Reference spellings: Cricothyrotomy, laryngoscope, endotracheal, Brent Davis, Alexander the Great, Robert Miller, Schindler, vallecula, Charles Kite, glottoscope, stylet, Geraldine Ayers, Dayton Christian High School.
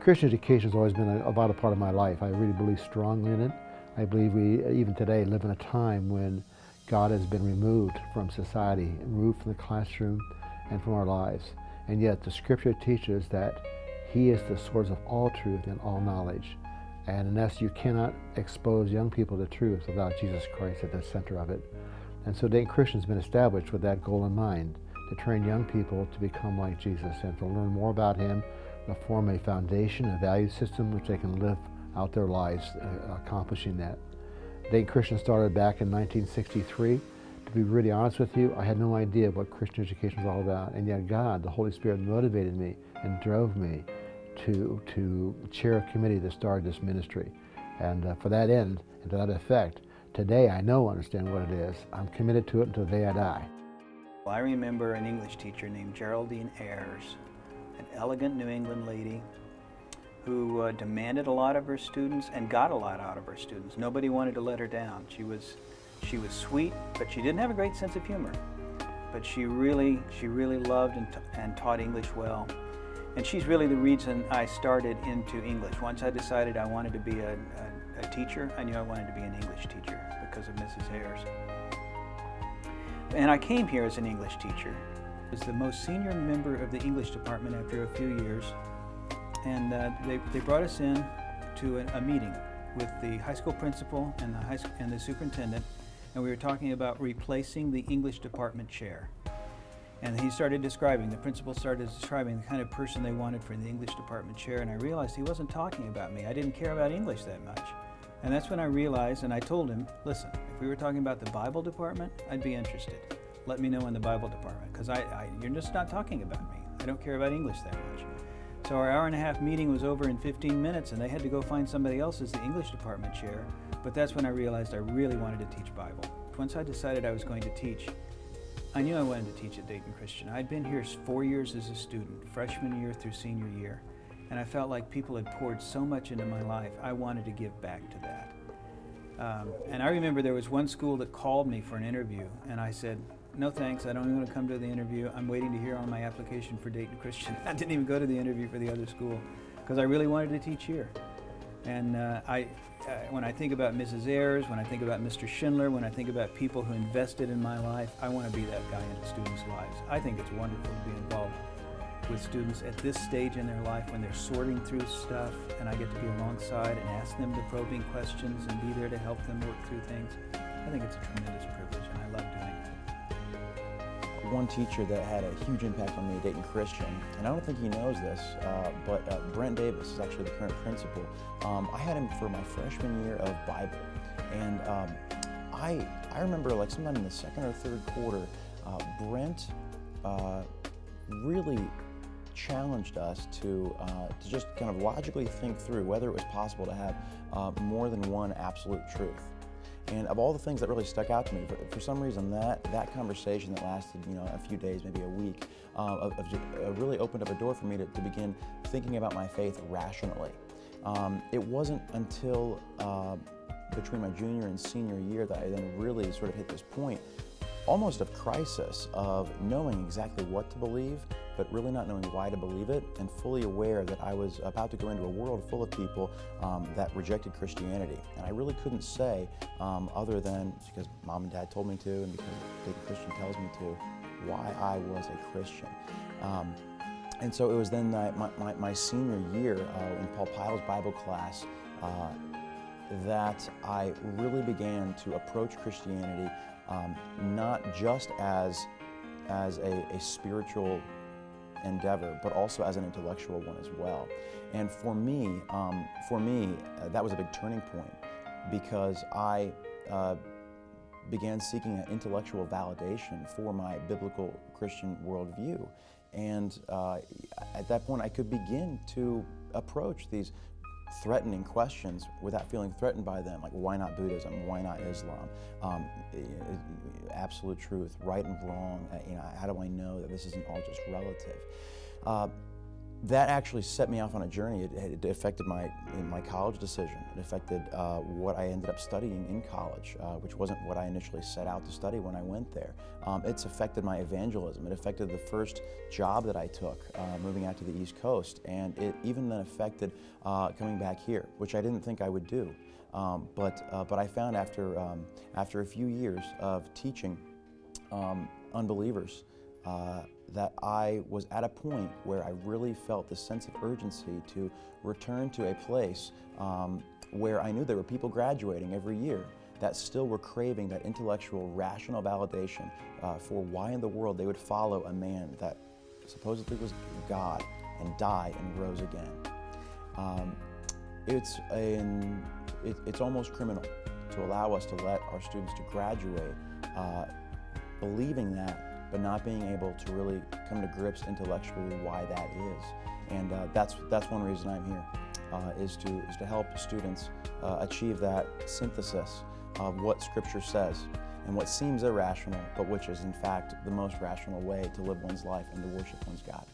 Christian education has always been about a part of my life. I really believe strongly in it. I believe we, even today, live in a time when God has been removed from society, removed from the classroom and from our lives. And yet the scripture teaches that He is the source of all truth and all knowledge. And in essence, you cannot expose young people to truth without Jesus Christ at the center of it. And so Dayton Christian has been established with that goal in mind, to train young people to become like Jesus and to learn more about Him, to form a foundation, a value system which they can live out their lives, accomplishing that. Dayton Christian started back in 1963. To be really honest with you, I had no idea what Christian education was all about, and yet God, the Holy Spirit, motivated me and drove me to chair a committee that started this ministry. And for that end and to that effect, today I know I understand what it is. I'm committed to it until the day I die. Well, I remember an English teacher named Geraldine Ayers, an elegant New England lady who demanded a lot of her students and got a lot out of her students. Nobody wanted to let her down. She was sweet, but she didn't have a great sense of humor. But she really loved and taught English well. And she's really the reason I started into English. Once I decided I wanted to be a teacher, I knew I wanted to be an English teacher because of Mrs. Ayers. And I came here as an English teacher. I was the most senior member of the English department after a few years. And they brought us in to a meeting with the high school principal and the superintendent. And we were talking about replacing the English department chair. And the principal started describing the kind of person they wanted for the English department chair, and I realized he wasn't talking about me. I didn't care about English that much. And that's when I realized, and I told him, listen, if we were talking about the Bible department, I'd be interested. Let me know in the Bible department, because you're just not talking about me. I don't care about English that much. So our hour-and-a-half meeting was over in 15 minutes, and they had to go find somebody else as the English department chair. But that's when I realized I really wanted to teach Bible. Once I decided I was going to teach, I knew I wanted to teach at Dayton Christian. I'd been here 4 years as a student, freshman year through senior year, and I felt like people had poured so much into my life, I wanted to give back to that. And I remember there was one school that called me for an interview, and I said, no thanks, I don't even want to come to the interview. I'm waiting to hear on my application for Dayton Christian. I didn't even go to the interview for the other school because I really wanted to teach here. And when I think about Mrs. Ayers, when I think about Mr. Schindler, when I think about people who invested in my life, I want to be that guy in students' lives. I think it's wonderful to be involved with students at this stage in their life when they're sorting through stuff, and I get to be alongside and ask them the probing questions and be there to help them work through things. I think it's a tremendous privilege, and I love doing it. One teacher that had a huge impact on me at Dayton Christian, and I don't think he knows this, but Brent Davis is actually the current principal. I had him for my freshman year of Bible, and I remember like sometime in the second or third quarter, Brent really challenged us to just kind of logically think through whether it was possible to have more than one absolute truth. And of all the things that really stuck out to me, for some reason that conversation that lasted, a few days, maybe a week, really opened up a door for me to begin thinking about my faith rationally. It wasn't until between my junior and senior year that I then really sort of hit this point, almost of crisis, of knowing exactly what to believe, but really not knowing why to believe it, and fully aware that I was about to go into a world full of people that rejected Christianity. And I really couldn't say, other than because mom and dad told me to, and because Dayton Christian tells me to, why I was a Christian. And so it was then my senior year in Paul Pyle's Bible class that I really began to approach Christianity not just as a spiritual endeavor, but also as an intellectual one as well. And for me, that was a big turning point, because I began seeking an intellectual validation for my biblical Christian worldview. And at that point, I could begin to approach these threatening questions without feeling threatened by them, like why not Buddhism, why not Islam, absolute truth, right and wrong, how do I know that this isn't all just relative? that actually set me off on a journey. It affected my college decision. It affected what I ended up studying in college, which wasn't what I initially set out to study when I went there. It's affected my evangelism. It affected the first job that I took moving out to the East Coast, and it even then affected coming back here, which I didn't think I would do. But I found after a few years of teaching unbelievers that I was at a point where I really felt the sense of urgency to return to a place where I knew there were people graduating every year that still were craving that intellectual, rational validation for why in the world they would follow a man that supposedly was God and died and rose again. It's almost criminal to allow us to let our students to graduate believing that, but not being able to really come to grips intellectually why that is. And that's one reason I'm here, is to help students achieve that synthesis of what Scripture says and what seems irrational, but which is in fact the most rational way to live one's life and to worship one's God.